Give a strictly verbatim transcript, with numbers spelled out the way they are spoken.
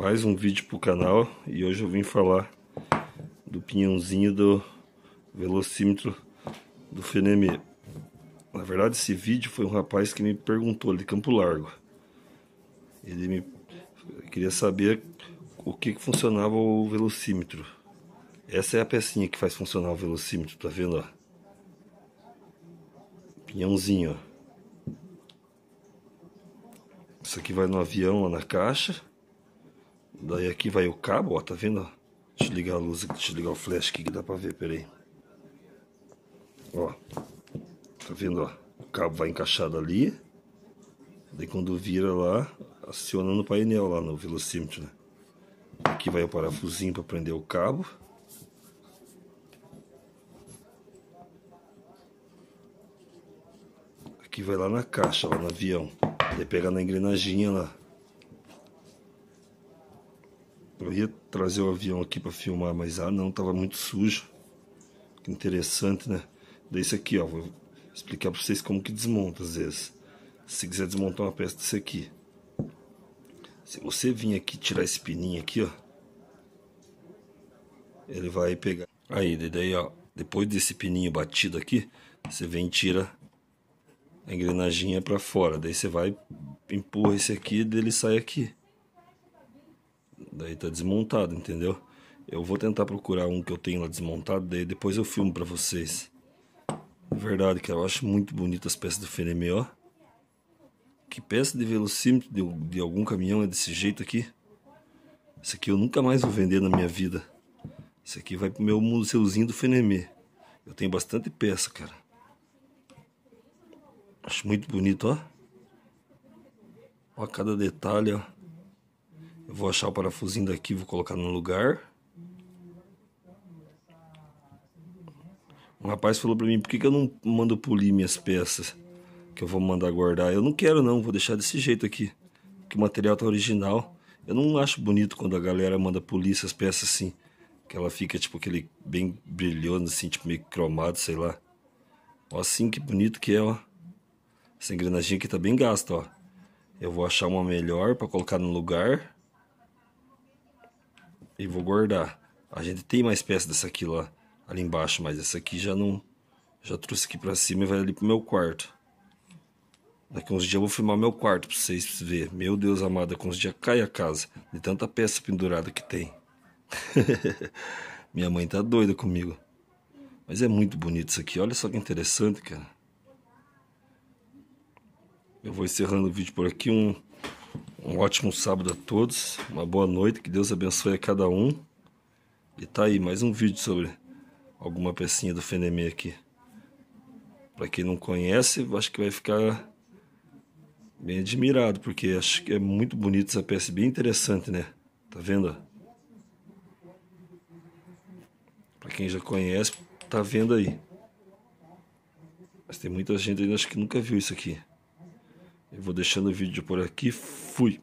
Mais um vídeo para o canal, e hoje eu vim falar do pinhãozinho do velocímetro do F N M E. Na verdade, esse vídeo foi um rapaz que me perguntou de Campo Largo. Ele me queria saber o que, que funcionava o velocímetro. Essa é a pecinha que faz funcionar o velocímetro, tá vendo? Ó? Pinhãozinho, ó. Isso aqui vai no avião, ó, na caixa. Daí aqui vai o cabo, ó, tá vendo? Deixa eu ligar a luz aqui, deixa eu ligar o flash aqui que dá pra ver, peraí. Ó, tá vendo, ó? O cabo vai encaixado ali. Daí quando vira lá, aciona no painel lá, no velocímetro, né? Aqui vai o parafusinho pra prender o cabo. Aqui vai lá na caixa, lá no avião. Daí pega na engrenaginha lá. Eu ia trazer o avião aqui para filmar, mas ah não, tava muito sujo. Que interessante, né? Desse aqui, ó, vou explicar para vocês como que desmonta às vezes. Se quiser desmontar uma peça desse aqui, se você vir aqui tirar esse pininho aqui, ó, ele vai pegar. Aí, daí, ó, depois desse pininho batido aqui, você vem e tira a engrenaginha para fora. Daí você vai, empurra esse aqui e dele sai aqui. Daí tá desmontado, entendeu? Eu vou tentar procurar um que eu tenho lá desmontado, daí depois eu filmo pra vocês. Na verdade, cara, eu acho muito bonito as peças do F N M E, ó. Que peça de velocímetro de, de algum caminhão é desse jeito aqui? Esse aqui eu nunca mais vou vender na minha vida. Esse aqui vai pro meu museuzinho do F N M E. Eu tenho bastante peça, cara. Acho muito bonito, ó. Ó, cada detalhe, ó. Eu vou achar o parafusinho daqui, vou colocar no lugar. Um rapaz falou pra mim, por que, que eu não mando polir minhas peças? Que eu vou mandar guardar. Eu não quero não, vou deixar desse jeito aqui. Porque o material tá original. Eu não acho bonito quando a galera manda polir essas peças assim. Que ela fica tipo aquele bem brilhando assim, tipo meio cromado, sei lá. Ó, assim que bonito que é, ó. Essa engrenagem aqui tá bem gasta, ó. Eu vou achar uma melhor pra colocar no lugar. E vou guardar. A gente tem mais peças dessa aqui lá, ali embaixo, mas essa aqui já não... Já trouxe aqui pra cima e vai ali pro meu quarto. Daqui uns dias eu vou filmar meu quarto pra vocês verem. Meu Deus amado, daqui uns dias cai a casa. De tanta peça pendurada que tem. Minha mãe tá doida comigo. Mas é muito bonito isso aqui. Olha só que interessante, cara. Eu vou encerrando o vídeo por aqui. Um... Um ótimo sábado a todos, uma boa noite, que Deus abençoe a cada um. E tá aí mais um vídeo sobre alguma pecinha do F N M E aqui. Pra quem não conhece, acho que vai ficar bem admirado, porque acho que é muito bonito essa peça, bem interessante, né? Tá vendo? Pra quem já conhece, tá vendo aí. Mas tem muita gente ainda acho que nunca viu isso aqui. Eu vou deixando o vídeo por aqui. Fui!